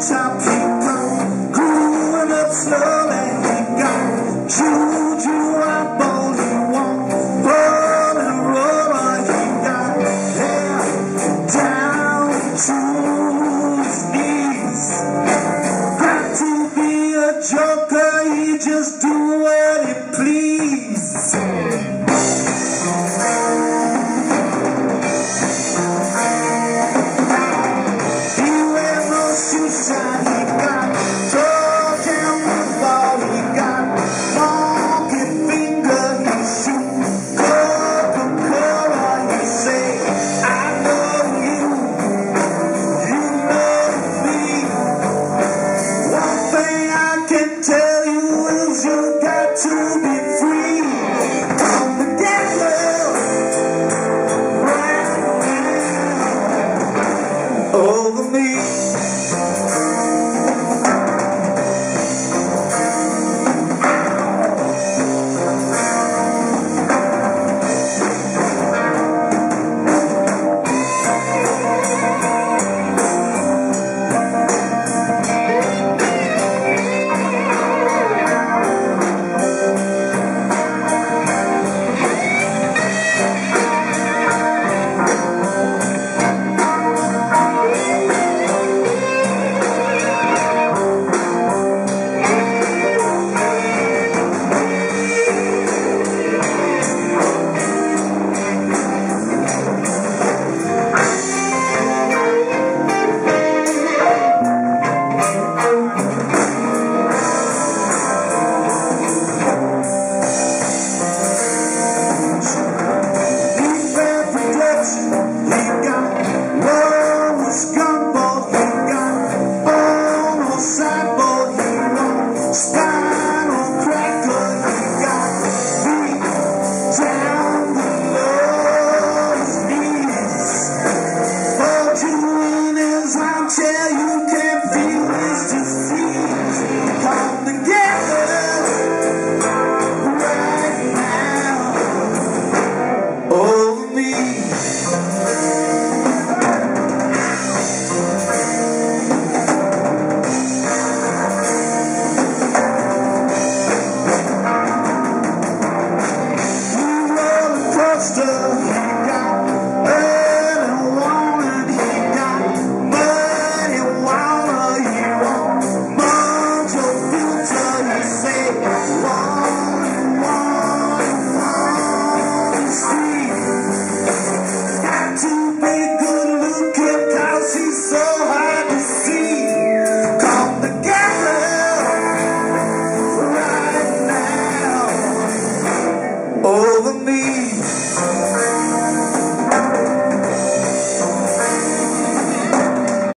Top people, growing up slow.